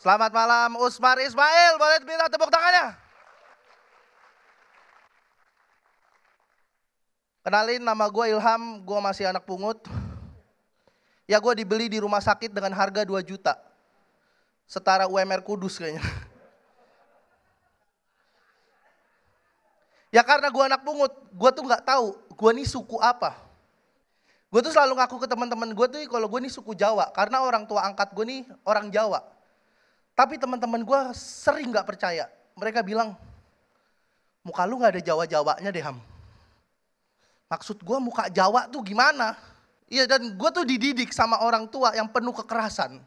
Selamat malam Usmar Ismail, boleh minta tepuk tangannya? Kenalin, nama gue Ilham, gue masih anak pungut. Ya, gue dibeli di rumah sakit dengan harga 2 juta. Setara UMR Kudus kayaknya. Ya karena gue anak pungut, gue tuh gak tahu gue nih suku apa. Gue tuh selalu ngaku ke teman-teman gue tuh kalau gue nih suku Jawa, karena orang tua angkat gue nih orang Jawa. Tapi teman-teman gue sering gak percaya, mereka bilang, muka lu gak ada Jawa-Jawanya deh Ham. Maksud gue muka Jawa tuh gimana? Iya, dan gue tuh dididik sama orang tua yang penuh kekerasan.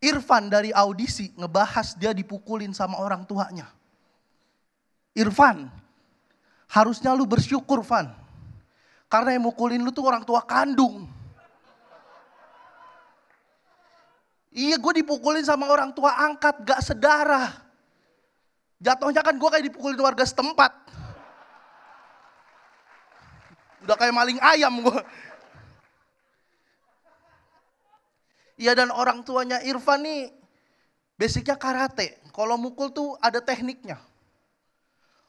Irfan dari audisi ngebahas dia dipukulin sama orang tuanya. Irfan, harusnya lu bersyukur, Van. Karena yang mukulin lu tuh orang tua kandung. Iya, gue dipukulin sama orang tua angkat, gak sedarah. Jatuhnya kan gue kayak dipukulin warga setempat. Udah kayak maling ayam gue. Iya, dan orang tuanya Irfan nih, basicnya karate. Kalau mukul tuh ada tekniknya.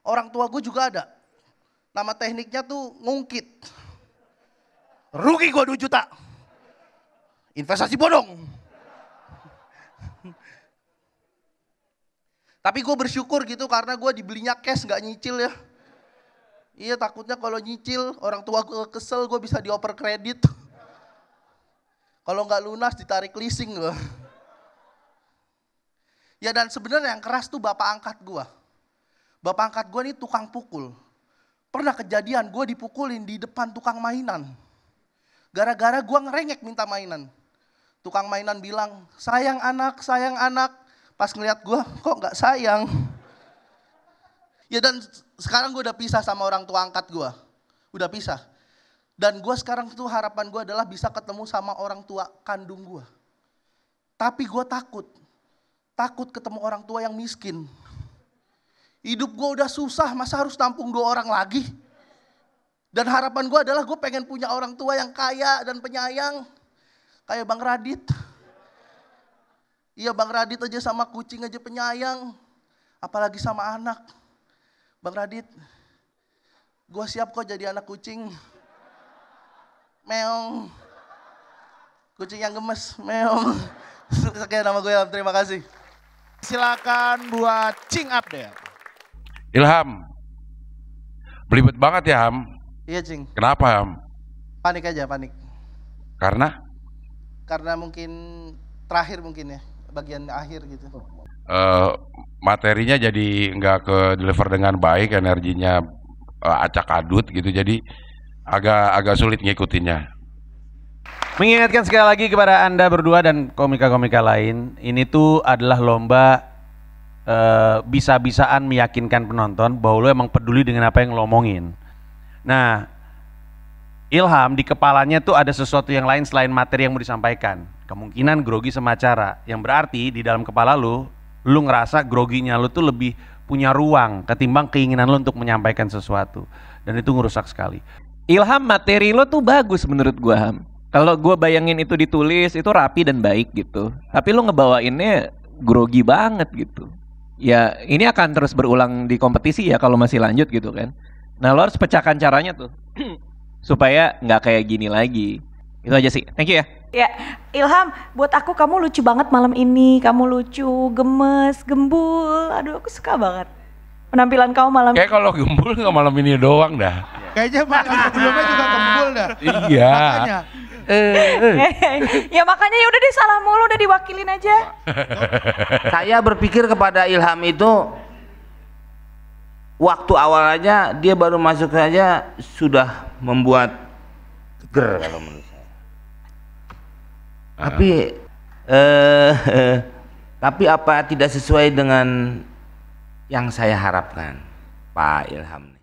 Orang tua gue juga ada, nama tekniknya tuh ngungkit. Rugi gue 2 juta, investasi bodong. Tapi gue bersyukur gitu karena gue dibelinya cash gak nyicil ya. Iya, takutnya kalau nyicil orang tua gue kesel, gue bisa dioper kredit. Kalau gak lunas ditarik leasing gue. Ya dan sebenarnya yang keras tuh bapak angkat gue. Bapak angkat gue nih tukang pukul. Pernah kejadian gue dipukulin di depan tukang mainan. Gara-gara gue ngerengek minta mainan. Tukang mainan bilang, sayang anak, sayang anak. Pas ngeliat gue, kok gak sayang? Ya dan sekarang gue udah pisah sama orang tua angkat gue. Udah pisah. Dan gue sekarang tuh harapan gue adalah bisa ketemu sama orang tua kandung gue. Tapi gue takut. Takut ketemu orang tua yang miskin. Hidup gue udah susah, masa harus tampung 2 orang lagi? Dan harapan gue adalah gue pengen punya orang tua yang kaya dan penyayang. Kayak Bang Radit. Iya, Bang Radit aja sama kucing aja penyayang. Apalagi sama anak. Bang Radit, gue siap kok jadi anak kucing. Meong. Kucing yang gemes, meong. Sekian nama gue, terima kasih. Silakan buat Cing Update. Ilham, belibet banget ya Ham. Iya Cing. Kenapa Ham? Panik aja, panik. Karena? Karena mungkin terakhir mungkin ya, bagian akhir gitu. Materinya jadi nggak ke deliver dengan baik, energinya acak adut gitu, jadi agak sulit ngikutinnya. Mengingatkan sekali lagi kepada Anda berdua dan komika-komika lain, ini tuh adalah lomba bisa-bisaan meyakinkan penonton bahwa lo emang peduli dengan apa yang lo omongin. Nah, Ilham di kepalanya tuh ada sesuatu yang lain selain materi yang mau disampaikan. Kemungkinan grogi sama acara, yang berarti di dalam kepala lo ngerasa groginya lo tuh lebih punya ruang ketimbang keinginan lo untuk menyampaikan sesuatu, dan itu ngerusak sekali. Ilham, materi lo tuh bagus menurut gua Ham. Kalau gua bayangin itu ditulis itu rapi dan baik gitu, tapi lo ngebawainnya grogi banget gitu. Ya ini akan terus berulang di kompetisi ya kalau masih lanjut gitu kan. Nah lo harus pecahkan caranya tuh supaya nggak kayak gini lagi. Itu aja sih, thank you ya. Ya Ilham, buat aku kamu lucu banget malam ini. Kamu lucu, gemes, gembul. Aduh aku suka banget penampilan kamu malam ini. Kayak kalau gembul nggak malam ini doang dah. Kayaknya malam sebelumnya juga gembul dah. Iya. Makanya. Ya makanya ya udah deh, salah mulu, udah diwakilin aja. Saya berpikir kepada Ilham itu waktu awal aja dia baru masuk saja sudah membuat ger kalau menurut saya. Tapi apa tidak sesuai dengan yang saya harapkan Pak Ilham?